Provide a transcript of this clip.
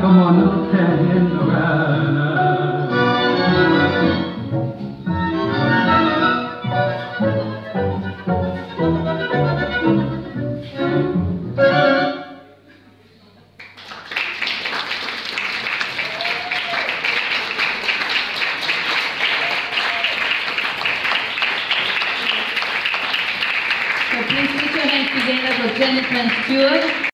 Come on.